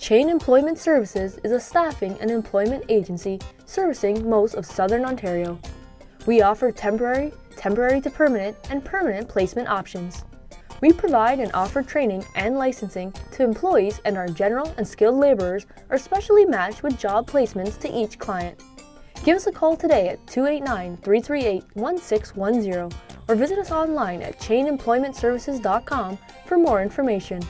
Chain Employment Services is a staffing and employment agency servicing most of Southern Ontario. We offer temporary to permanent, and permanent placement options. We provide and offer training and licensing to employees, and our general and skilled laborers are specially matched with job placements to each client. Give us a call today at 289-338-1610 or visit us online at chainemploymentservices.com for more information.